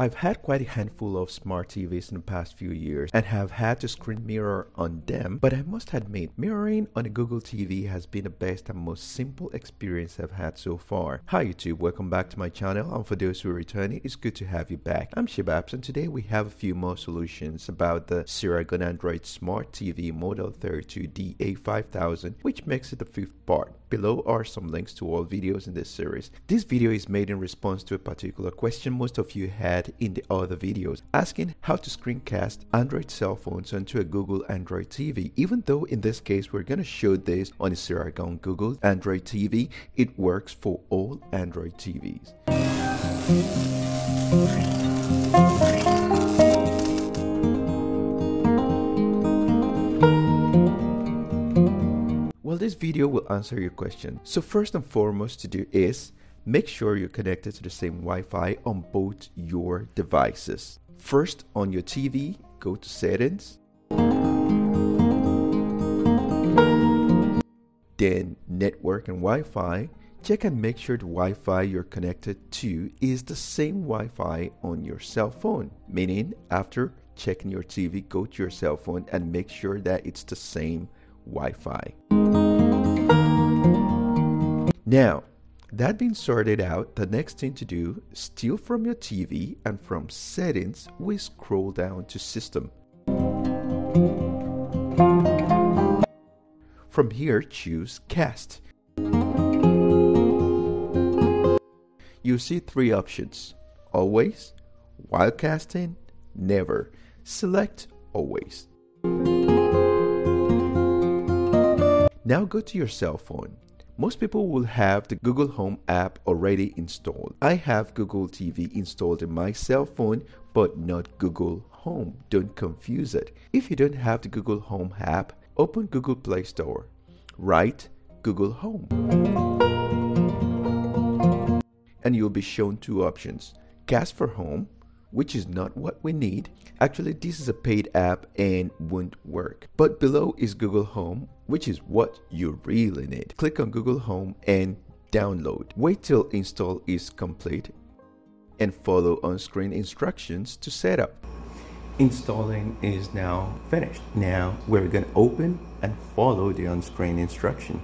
I've had quite a handful of smart TVs in the past few years and have had to screen mirror on them, but I must admit, mirroring on a Google TV has been the best and most simple experience I've had so far. Hi YouTube, welcome back to my channel, and for those who are returning, it's good to have you back. I'm Sebabs, and today we have a few more solutions about the Siragon Android Smart TV Model 32DA5000, which makes it the fifth part. Below are some links to all videos in this series. This video is made in response to a particular question most of you had in the other videos, asking how to screencast Android cell phones onto a Google Android TV. Even though in this case we're going to show this on a Siragon Google Android TV, it works for all Android TVs. This video will answer your question. So first and foremost to do is make sure you're connected to the same Wi-Fi on both your devices. First, on your TV, go to settings, then network and Wi-Fi. Check and make sure the Wi-Fi you're connected to is the same Wi-Fi on your cell phone, meaning after checking your TV, go to your cell phone and make sure that it's the same Wi-Fi. Now, that being sorted out, the next thing to do, still from your TV and from settings, we scroll down to system. From here, choose cast. You see three options: always, while casting, never. Select always. Now go to your cell phone. Most people will have the Google Home app already installed. I have Google TV installed in my cell phone, but not Google Home. Don't confuse it. If you don't have the Google Home app, open Google Play Store. Write Google Home. And you'll be shown two options. Cast for Home, which is not what we need. Actually, this is a paid app and won't work. But below is Google Home, which is what you really need. Click on Google Home and download. Wait till install is complete and follow on-screen instructions to set up. Installing is now finished. Now we're going to open and follow the on-screen instruction.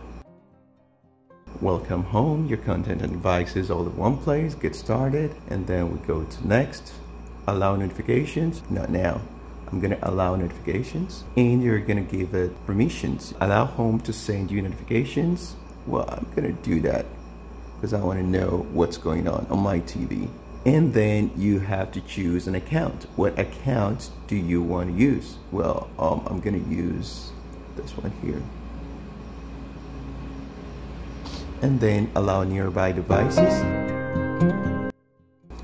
Welcome home, your content and devices all in one place. Get started, and then we go to next. Allow notifications. Not now. I'm going to allow notifications, and you're going to give it permissions. Allow Home to send you notifications. Well, I'm going to do that because I want to know what's going on my TV. And then you have to choose an account. What account do you want to use? Well, I'm going to use this one here. And then allow nearby devices.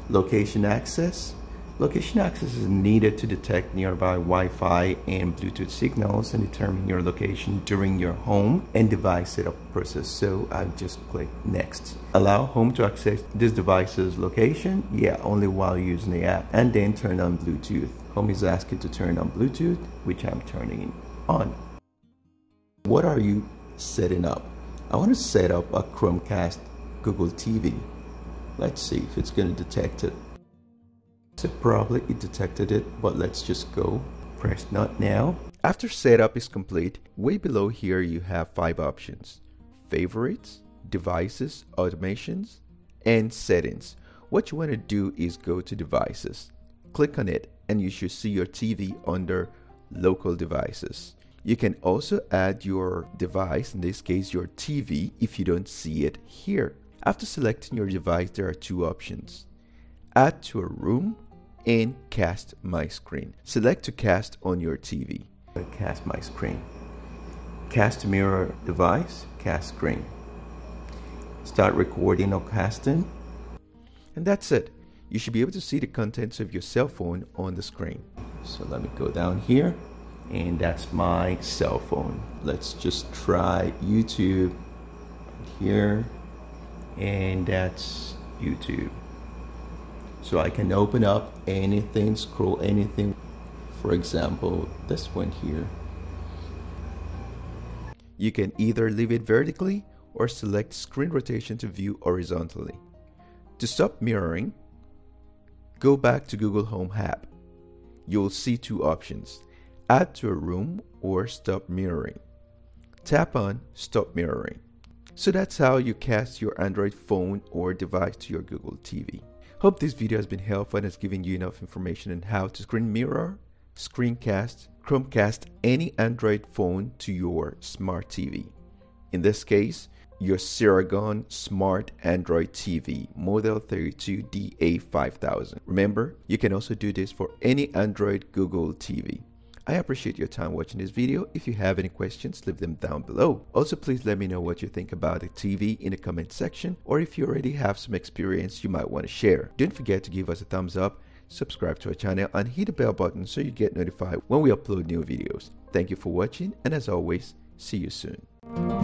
Location access. Location access is needed to detect nearby Wi-Fi and Bluetooth signals and determine your location during your home and device setup process. So I just click next. Allow Home to access this device's location. Yeah, only while using the app. And then turn on Bluetooth. Home is asking to turn on Bluetooth, which I'm turning on. What are you setting up? I want to set up a Chromecast Google TV. Let's see if it's going to detect it. So probably it detected it, but let's just go. Press not now. After setup is complete, way below here you have five options: favorites, devices, automations, and settings. What you want to do is go to devices. Click on it and you should see your TV under local devices. You can also add your device, in this case your TV, if you don't see it here. After selecting your device, there are two options: add to a room and cast my screen. Select to cast on your TV. Cast my screen. Cast mirror device, cast screen. Start recording or casting. And that's it. You should be able to see the contents of your cell phone on the screen. So let me go down here, and that's my cell phone. Let's just try YouTube here, and that's YouTube. So I can open up anything, scroll anything. For example, this one here. You can either leave it vertically or select screen rotation to view horizontally. To stop mirroring, go back to Google Home app. You'll see two options, add to a room or stop mirroring. Tap on stop mirroring. So that's how you cast your Android phone or device to your Google TV. Hope this video has been helpful and has given you enough information on how to screen mirror, screencast, Chromecast any Android phone to your smart TV. In this case, your Siragon Smart Android TV model 32DA5000. Remember, you can also do this for any Android Google TV. I appreciate your time watching this video. If you have any questions, leave them down below. Also, please let me know what you think about the TV in the comment section, or if you already have some experience you might want to share. Don't forget to give us a thumbs up, subscribe to our channel, and hit the bell button so you get notified when we upload new videos. Thank you for watching, and as always, see you soon.